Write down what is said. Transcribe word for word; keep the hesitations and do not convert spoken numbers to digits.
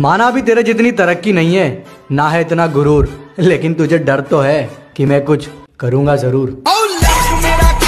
माना भी तेरे जितनी तरक्की नहीं है, ना है इतना गुरूर, लेकिन तुझे डर तो है कि मैं कुछ करूँगा जरूर।